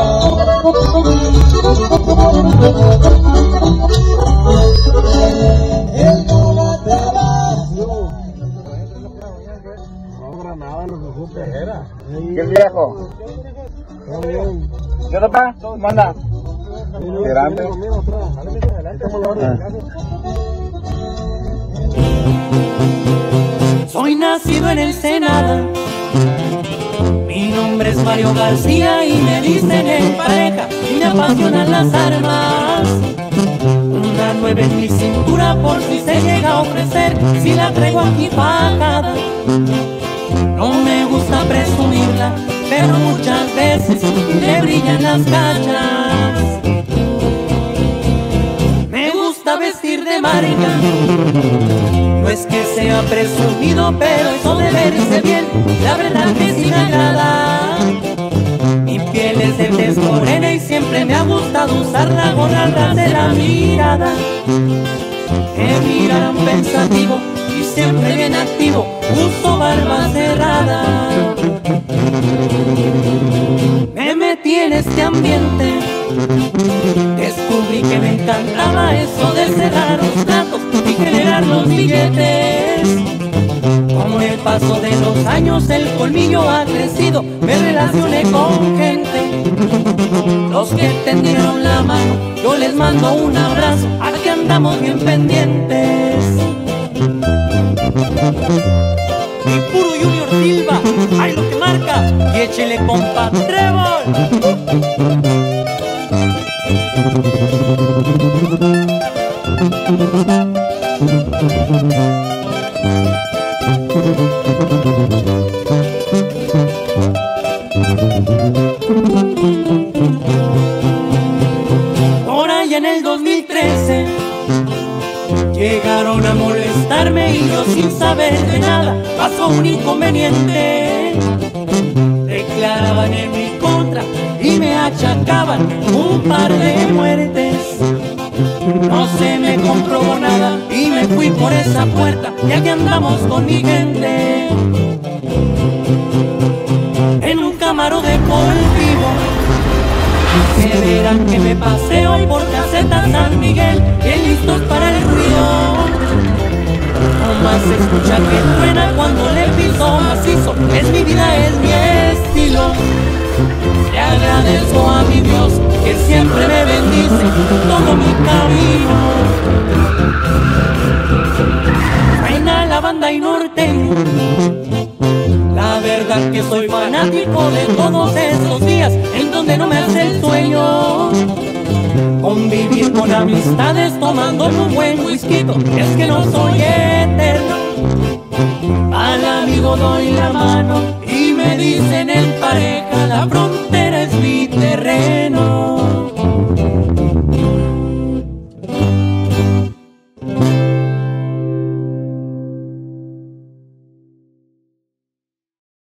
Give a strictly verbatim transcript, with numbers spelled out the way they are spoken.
Él no la traba. No, Granada, lo que fue Tejera. ¿Qué viejo? Todo bien. ¿Qué papá? ¿Cómo andas? Grande. Soy nacido en Ensenada, mi nombre es Mario García y me dicen El Pareja y me apasionan las armas. Una nueve en mi cintura por si se llega a ofrecer, si la traigo aquí pagada. No me gusta presumirla, pero muchas veces le brillan las cachas. Me gusta vestir de marca, es que sea presumido, pero eso de verse bien, la verdad que sí me agrada. Mi piel es de tez morena y siempre me ha gustado usarla con atrás de la mirada. Me miran pensativo y siempre bien activo, uso barba cerrada. Me metí en este ambiente, descubrí que me encantaba eso de cerrar los platos y generar los billetes. Con el paso de los años el colmillo ha crecido, me relacioné con gente. Los que tendieron la mano, yo les mando un abrazo, aquí andamos bien pendientes. El puro Junior Silva, ahí lo que marca, y échele compa Trebol. Por allá en el dos mil trece llegaron a molestarme y yo sin saber de nada pasó un inconveniente. Declaraban en mi contra y me achacaban un par de muertes. No se me comprobó nada y me fui por esa puerta y aquí andamos con mi gente. En un camaro de polvivo se verán que me paseo y por caseta San Miguel, bien listos para el ruido. Nomás escucha que suena cuando le piso macizo, es mi vida, es mi estilo. Le agradezco a mi Dios que siempre me bendice todo mi camino. Reina la banda y norteño, la verdad que soy fanático de todos esos días en donde no me hace el sueño. Convivir con amistades tomando un buen whisky, es que no soy eterno. Al amigo doy la mano y me dicen El Pareja, la frontera.